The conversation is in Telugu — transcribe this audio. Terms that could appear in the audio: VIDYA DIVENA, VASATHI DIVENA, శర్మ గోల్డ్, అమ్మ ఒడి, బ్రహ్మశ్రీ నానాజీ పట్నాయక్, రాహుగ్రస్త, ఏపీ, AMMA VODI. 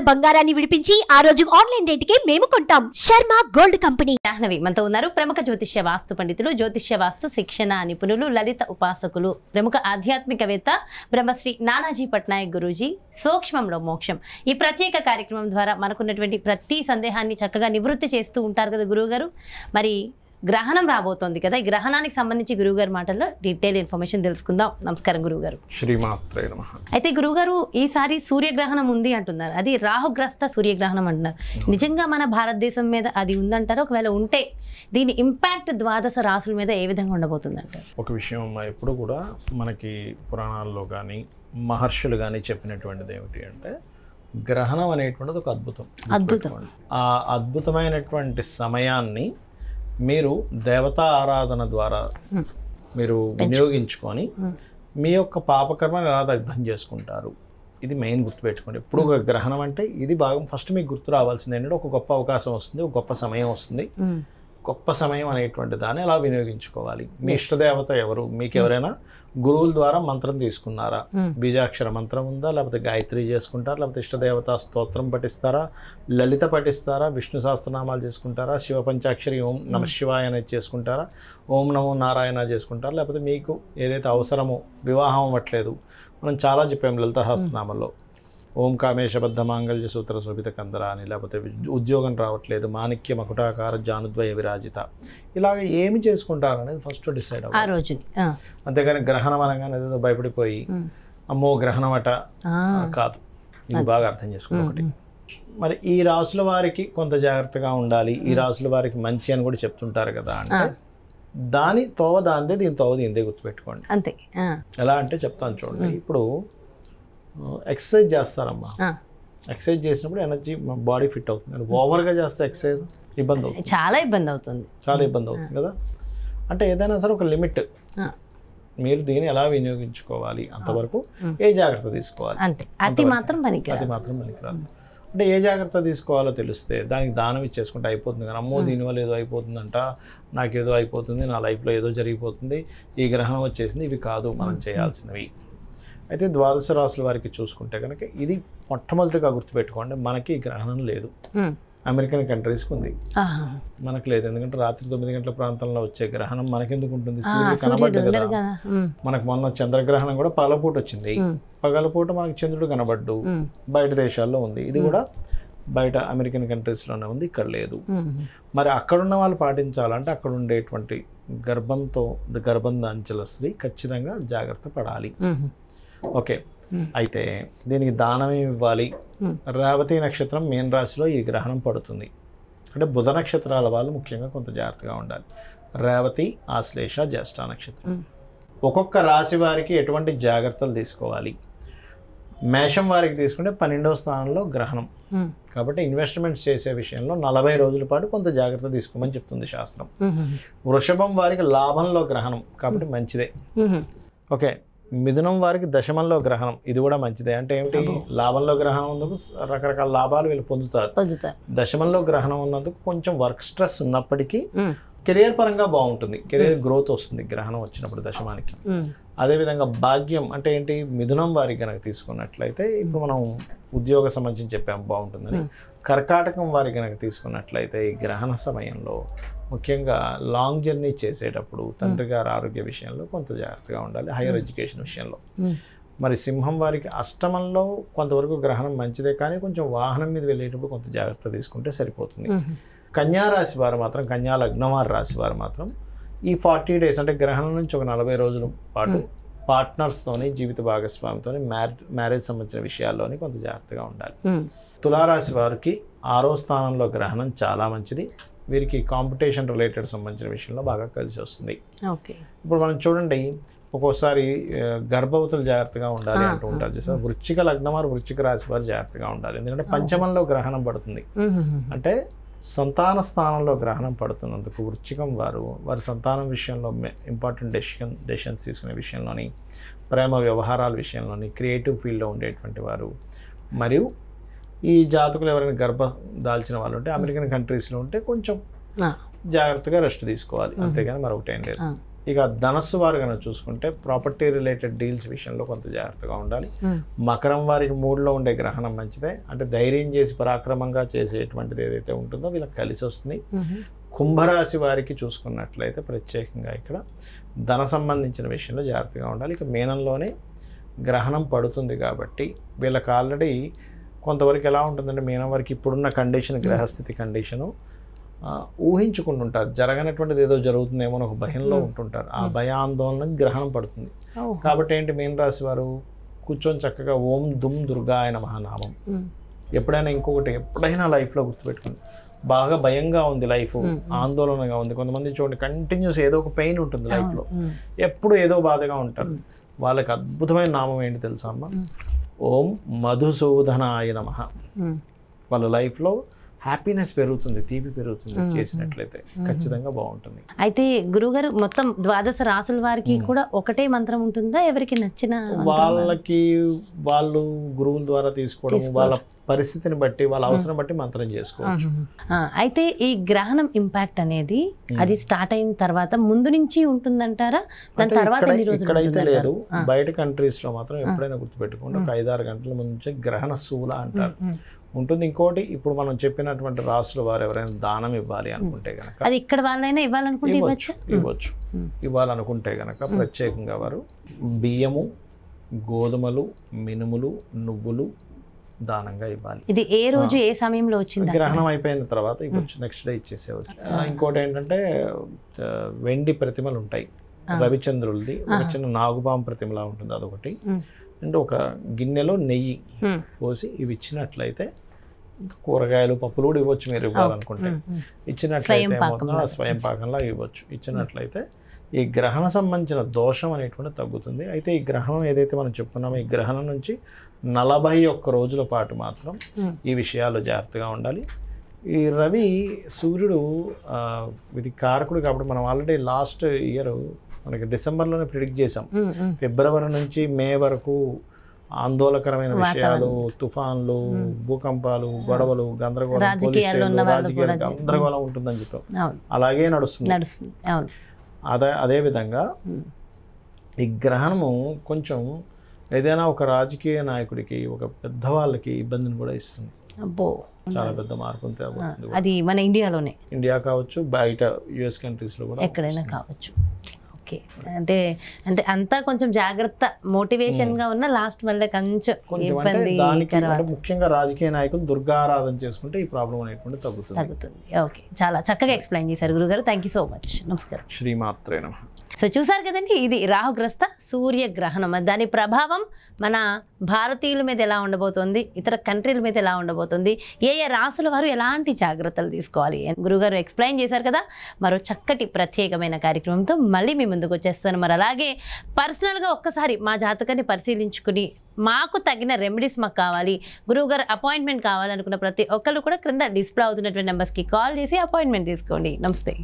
ఉన్న బంగారాన్ని విడిపించి ఆ రోజు ఆన్లైన్ రేటుకే మేము కొంటాం. శర్మ గోల్డ్ company. జాహ్నవి మనతో ఉన్నారు, ప్రముఖ జ్యోతిష్య వాస్తు పండితులు, జ్యోతిష్య వాస్తు శిక్షణ నిపుణులు, లలిత ఉపాసకులు, ప్రముఖ ఆధ్యాత్మికవేత్త బ్రహ్మశ్రీ నానాజీ పట్నాయక్ గురూజీ. సూక్ష్మంలో మోక్షం ఈ ప్రత్యేక కార్యక్రమం ద్వారా మనకున్నటువంటి ప్రతి సందేహాన్ని చక్కగా నివృత్తి చేస్తూ ఉంటారు కదా గురువు గారు. మరి గ్రహణం రాబోతోంది కదా, ఈ గ్రహణానికి సంబంధించి గురువుగారి మాటల్లో డీటెయిల్ ఇన్ఫర్మేషన్ తెలుసుకుందాం. నమస్కారం గురువుగారు. శ్రీమాత్రే నమః. అయితే గురువుగారు, ఈసారి సూర్యగ్రహణం ఉంది అంటున్నారు, అది రాహుగ్రస్త సూర్యగ్రహణం అంటున్నారు. నిజంగా మన భారతదేశం మీద అది ఉందంటారు? ఒకవేళ ఉంటే దీని ఇంపాక్ట్ ద్వాదశ రాసుల మీద ఏ విధంగా ఉండబోతుందంటారు? ఒక విషయం ఎప్పుడు కూడా మనకి పురాణాల్లో కానీ మహర్షులు కానీ చెప్పినటువంటిది ఏమిటి అంటే, గ్రహణం అనేటువంటిది ఒక అద్భుతం. ఆ అద్భుతమైనటువంటి సమయాన్ని మీరు దేవతా ఆరాధన ద్వారా మీరు వినియోగించుకొని మీ యొక్క పాపకర్మను ఎలా దగ్ధం చేసుకుంటారు, ఇది మెయిన్ గుర్తుపెట్టుకోండి. ఇప్పుడు ఒక గ్రహణం అంటే ఇది భాగం. ఫస్ట్ మీకు గుర్తు రావాల్సింది ఏంటంటే, ఒక గొప్ప అవకాశం వస్తుంది, ఒక గొప్ప సమయం వస్తుంది. గొప్ప సమయం అనేటువంటి దాన్ని ఎలా వినియోగించుకోవాలి? మీ ఇష్టదేవత ఎవరు? మీకు ఎవరైనా గురువుల ద్వారా మంత్రం తీసుకున్నారా? బీజాక్షర మంత్రం ఉందా, లేకపోతే గాయత్రి చేసుకుంటారా, లేకపోతే ఇష్టదేవత స్తోత్రం పఠిస్తారా, లలిత పఠిస్తారా, విష్ణు సహస్రనామాలు చేసుకుంటారా, శివ పంచాక్షరి ఓం నమ శివాయ అనేది చేసుకుంటారా, ఓం నమో నారాయణ చేసుకుంటారా, లేకపోతే మీకు ఏదైతే అవసరమో, వివాహం అవ్వట్లేదు మనం చాలా చెప్పాం లలిత సహస్రనామాల్లో, ఓం కామేశబద్ధ మాంగళ్య సూత్ర శోభిత కందర అని, లేకపోతే ఉద్యోగం రావట్లేదు మాణిక్య మకుటాకార జానుద్వయ విరాజిత, ఇలాగ ఏమి చేసుకుంటారనేది ఫస్ట్ డిసైడ్ అవ్వాలి ఆ రోజు. అంతేగాని గ్రహణం అనగానే ఏదో భయపడిపోయి అమ్మో గ్రహణం అట కాదు, ఇది బాగా అర్థం చేసుకోవాలి. ఒకటి మరి ఈ రాసుల వారికి కొంత జాగ్రత్తగా ఉండాలి, ఈ రాసుల వారికి మంచి అని కూడా చెప్తుంటారు కదా, అంటే దాని తోవ దాందే, దీని తోవ దీందే గుర్తుపెట్టుకోండి అంతే. ఎలా అంటే చెప్తాను చూడండి, ఇప్పుడు ఎక్సర్సైజ్ చేస్తారమ్మా, ఎక్సర్సైజ్ చేసినప్పుడు ఎనర్జీ బాడీ ఫిట్ అవుతుంది. ఓవర్గా చేస్తే ఎక్సర్సైజ్ ఇబ్బంది అవుతుంది, చాలా ఇబ్బంది అవుతుంది కదా. అంటే ఏదైనా సరే ఒక లిమిట్, మీరు దీన్ని ఎలా వినియోగించుకోవాలి, అంతవరకు ఏ జాగ్రత్త తీసుకోవాలి, అతి మాత్రం పనికిరాదు. అంటే ఏ జాగ్రత్త తీసుకోవాలో తెలిస్తే దానికి దానం ఇచ్చేసుకుంటే అయిపోతుంది. కానీ అమ్మో దీనివల్ల ఏదో అయిపోతుందంట, నాకేదో అయిపోతుంది, నా లైఫ్లో ఏదో జరిగిపోతుంది, ఈ గ్రహణం వచ్చేసింది, ఇవి కాదు మనం చేయాల్సినవి. అయితే ద్వాదశ రాసుల వారికి చూసుకుంటే కనుక ఇది మొట్టమొదటిగా గుర్తుపెట్టుకోండి, మనకి గ్రహణం లేదు. అమెరికన్ కంట్రీస్కి ఉంది, మనకు లేదు. ఎందుకంటే రాత్రి 9 గంటల ప్రాంతంలో వచ్చే గ్రహణం మనకెందుకు ఉంటుంది? కనబడ్డది కదా. మనకు మొన్న చంద్రగ్రహణం కూడా పగలపూట వచ్చింది, పగలపూట మనకు చంద్రుడు కనబడ్డు, బయట దేశాల్లో ఉంది. ఇది కూడా బయట అమెరికన్ కంట్రీస్లోనే ఉంది, ఇక్కడ లేదు. మరి అక్కడున్న వాళ్ళు పాటించాలంటే అక్కడ ఉండేటువంటి గర్భం దాంచల స్త్రీ ఖచ్చితంగా జాగ్రత్త పడాలి. ఓకే, అయితే దీనికి దానం ఇవ్వాలి. రేవతి నక్షత్రం మీన్ రాశిలో ఈ గ్రహణం పడుతుంది. అంటే బుధ నక్షత్రాల వాళ్ళు ముఖ్యంగా కొంత జాగ్రత్తగా ఉండాలి. రేవతి, ఆశ్లేష, జ్యేష్ఠ నక్షత్రం. ఒక్కొక్క రాశి వారికి ఎటువంటి జాగ్రత్తలు తీసుకోవాలి? మేషం వారికి తీసుకుంటే 12వ స్థానంలో గ్రహణం కాబట్టి ఇన్వెస్ట్మెంట్స్ చేసే విషయంలో 40 రోజుల పాటు కొంత జాగ్రత్త తీసుకోమని చెప్తుంది శాస్త్రం. వృషభం వారికి లాభంలో గ్రహణం కాబట్టి మంచిదే. ఓకే, మిథునం వారికి దశమంలో గ్రహణం, ఇది కూడా మంచిదే. అంటే ఏమిటి, లాభంలో గ్రహణం ఉన్నందుకు రకరకాల లాభాలు వీళ్ళు పొందుతారు, దశమంలో గ్రహణం ఉన్నందుకు కొంచెం వర్క్ స్ట్రెస్ ఉన్నప్పటికీ కెరియర్ పరంగా బాగుంటుంది, కెరియర్ గ్రోత్ వస్తుంది గ్రహణం వచ్చినప్పుడు దశమానికి. అదేవిధంగా భాగ్యం అంటే ఏంటి, మిథునం వారికి కనుక తీసుకున్నట్లయితే ఇప్పుడు మనం ఉద్యోగ సంబంధించి చెప్పాము బాగుంటుందని. కర్కాటకం వారికి కనుక తీసుకున్నట్లయితే ఈ గ్రహణ సమయంలో ముఖ్యంగా లాంగ్ జర్నీ చేసేటప్పుడు తండ్రి గారి ఆరోగ్య విషయంలో కొంత జాగ్రత్తగా ఉండాలి, హైయర్ ఎడ్యుకేషన్ విషయంలో. మరి సింహం వారికి అష్టమంలో కొంతవరకు గ్రహణం మంచిదే, కానీ కొంచెం వాహనం మీద వెళ్ళేటప్పుడు కొంత జాగ్రత్త తీసుకుంటే సరిపోతుంది. కన్యారాశి వారు మాత్రం, కన్యా లగ్నం వారి రాశి వారు మాత్రం ఈ 40 డేస్ అంటే గ్రహణం నుంచి ఒక 40 రోజుల పాటు పార్ట్నర్స్తోని, జీవిత భాగస్వామితోని, మ్యారేజ్ సంబంధించిన విషయాల్లోని కొంత జాగ్రత్తగా ఉండాలి. తులారాశి వారికి 6వ స్థానంలో గ్రహణం చాలా మంచిది. వీరికి కాంపిటీషన్ రిలేటెడ్ సంబంధించిన విషయంలో బాగా కలిసి వస్తుంది. ఓకే, ఇప్పుడు మనం చూడండి, ఒక్కోసారి గర్భవతులు జాగ్రత్తగా ఉండాలి అంటూ ఉంటారు చూసారు. వృశ్చిక లగ్నం వారు, వృశ్చిక రాశి వారు జాగ్రత్తగా ఉండాలి. ఎందుకంటే పంచమంలో గ్రహణం పడుతుంది, అంటే సంతాన స్థానంలో గ్రహణం పడుతున్నందుకు వృశ్చికం వారు వారి సంతానం విషయంలో ఇంపార్టెంట్ డెసిషన్స్ తీసుకునే విషయంలోని, ప్రేమ వ్యవహారాల విషయంలోని, క్రియేటివ్ ఫీల్డ్లో ఉండేటువంటి వారు, మరియు ఈ జాతకులు ఎవరైనా గర్భ దాల్చిన వాళ్ళు ఉంటే అమెరికన్ కంట్రీస్లో ఉంటే కొంచెం జాగ్రత్తగా రెస్ట్ తీసుకోవాలి, అంతేగాని మరొకటి ఏం లేదు. ఇక ధనస్సు వారు కనుక చూసుకుంటే ప్రాపర్టీ రిలేటెడ్ డీల్స్ విషయంలో కొంత జాగ్రత్తగా ఉండాలి. మకరం వారికి 3లో ఉండే గ్రహణం మంచిదే, అంటే ధైర్యం చేసి పరాక్రమంగా చేసేటువంటిది ఏదైతే ఉంటుందో వీళ్ళకి కలిసి వస్తుంది. కుంభరాశి వారికి చూసుకున్నట్లయితే ప్రత్యేకంగా ఇక్కడ ధన సంబంధించిన విషయంలో జాగ్రత్తగా ఉండాలి. ఇక మీనంలోనే గ్రహణం పడుతుంది కాబట్టి వీళ్ళకి ఆల్రెడీ కొంతవరకు ఎలా ఉంటుందంటే మీనం వారికి ఇప్పుడున్న కండిషన్, గ్రహస్థితి కండిషను ఊహించుకుని ఉంటారు, జరగనటువంటిది ఏదో జరుగుతుందేమో అని ఒక భయంలో ఉంటుంటారు. ఆ భయాందోళనకు గ్రహణం పడుతుంది కాబట్టి ఏంటి మీన రాశి వారు కూర్చొని చక్కగా ఓం దుమ్ దుర్గాయన మహానామం ఎప్పుడైనా ఇంకొకటి ఎప్పుడైనా లైఫ్లో గుర్తుపెట్టుకుంది. బాగా భయంగా ఉంది లైఫ్, ఆందోళనగా ఉంది, కొంతమంది చూడండి కంటిన్యూస్ ఏదో ఒక పెయిన్ ఉంటుంది లైఫ్లో, ఎప్పుడు ఏదో బాధగా ఉంటారు. వాళ్ళకి అద్భుతమైన నామం ఏంటి తెలుసా అమ్మ? ఓం మధుసూదనాయ నమః. వాళ్ళ లైఫ్లో హ్యాపీనెస్ పెరుగుతుంది, తీపి పెరుగుతుంది చేసినట్లయితే, ఖచ్చితంగా బాగుంటుంది. అయితే గురుగారు మొత్తం ద్వాదశ రాసుల వారికి కూడా ఒకటే మంత్రం ఉంటుందా? ఎవరికి నచ్చిన వాళ్ళకి వాళ్ళు గురువుల ద్వారా తీసుకోవడం, వాళ్ళ పరిస్థితిని బట్టి వాళ్ళ అవసరం బట్టి మంత్రం చేసుకోవచ్చు. అయితే ఈ గ్రహణం ఇంపాక్ట్ అనేది అది స్టార్ట్ అయిన తర్వాత ముందు నుంచి ఉంటుందంటారా? దాని తర్వాత ఇక్కడైతే లేదు, బయట కంట్రీస్ లో మాత్రం ఎప్పుడైనా గుర్తుపెట్టుకోండి 5-6 గంటల ముందు నుంచి గ్రహణ శూల అంటారు ఉంటుంది. ఇంకోటి ఇప్పుడు మనం చెప్పినటువంటి రాసుల వారు ఎవరైనా దానం ఇవ్వాలి అనుకుంటే కనుక అది ఇక్కడ వాళ్ళైనా ఇవ్వాలనుకుంటే ఇవ్వచ్చు. ఇవ్వాలనుకుంటే కనుక ప్రత్యేకంగా వారు బియ్యము, గోధుమలు, మినుములు, నువ్వులు దానంగా ఇవ్వాలి. ఇది ఏ రోజు ఏ సమయంలో వచ్చింది? గ్రహణం అయిపోయిన తర్వాత ఇవ్వచ్చు, నెక్స్ట్ డే ఇచ్చేసేవచ్చు. ఇంకోటి ఏంటంటే వెండి ప్రతిమలు ఉంటాయి, రవిచంద్రులది ఒక చిన్న నాగుపాము ప్రతిమలా ఉంటుంది అదొకటి, అంటే ఒక గిన్నెలో నెయ్యి పోసి ఇవి ఇచ్చినట్లయితే, ఇంకా కూరగాయలు పప్పులు కూడా ఇవ్వచ్చు మీరు ఇవ్వాలనుకుంటే, ఇచ్చినట్లయితే స్వయం పాకంలా ఇవ్వచ్చు. ఇచ్చినట్లయితే ఈ గ్రహణ సంబంధించిన దోషం అనేటువంటి తగ్గుతుంది. అయితే ఈ గ్రహణం ఏదైతే మనం చెప్పుకున్నామో ఈ గ్రహణం నుంచి 41 రోజుల పాటు మాత్రం ఈ విషయాల్లో జాగ్రత్తగా ఉండాలి. ఈ రవి సూర్యుడు వీటి కారకుడు కాబట్టి మనం ఆల్రెడీ లాస్ట్ ఇయర్ మనకి డిసెంబర్లోనే ప్రిడిక్ట్ చేసాం. ఫిబ్రవరి నుంచి మే వరకు ఆందోళనకరమైన విషయాలు, తుఫాన్లు, భూకంపాలు, గొడవలు, గందరగోళం, రాజకీయాలు గందరగోళం ఉంటుందని చెప్పాం, అలాగే నడుస్తుంది. అదేవిధంగా ఈ గ్రహణము కొంచెం ఏదైనా ఒక రాజకీయ నాయకుడికి, ఒక పెద్దవాళ్ళకి ఇబ్బందిని కూడా ఇస్తుంది. చాలా పెద్ద మార్పు అది మన ఇండియాలోనే, ఇండియా కావచ్చు, బయట యుఎస్ కంట్రీస్ లో కూడా ఎక్కడైనా కావచ్చు. అంటే అంటే అంతా కొంచెం జాగ్రత్త, మోటివేషన్ గా ఉన్న లాస్ట్ మళ్ళీ కొంచెం ముఖ్యంగా రాజకీయ నాయకులు దుర్గారాధన చేసుకుంటే ఈ ప్రాబ్లం అనేటువంటి తగ్గుతుంది. ఓకే, చాలా చక్కగా ఎక్స్ప్లెయిన్ చేశారు గురుగారు, థ్యాంక్ యూ సో మచ్. నమస్కారం, శ్రీమాత్రే నమః. సో చూసారు కదండి, ఇది రాహుగ్రస్త సూర్యగ్రహణం, దాని ప్రభావం మన భారతీయుల మీద ఎలా ఉండబోతుంది, ఇతర కంట్రీల మీద ఎలా ఉండబోతుంది, ఏ ఏ రాసుల వారు ఎలాంటి జాగ్రత్తలు తీసుకోవాలి గురుగారు ఎక్స్ప్లెయిన్ చేశారు కదా. మరో చక్కటి ప్రత్యేకమైన కార్యక్రమంతో మళ్ళీ మీ ముందుకు వచ్చేస్తాను. మరి అలాగే పర్సనల్గా ఒక్కసారి మా జాతకాన్ని పరిశీలించుకుని మాకు తగిన రెమెడీస్ మాకు కావాలి, గురువుగారు అపాయింట్మెంట్ కావాలనుకున్న ప్రతి ఒక్కరు కూడా క్రింద డిస్ప్లే అవుతున్నటువంటి నెంబర్స్కి కాల్ చేసి అపాయింట్మెంట్ తీసుకోండి. నమస్తే.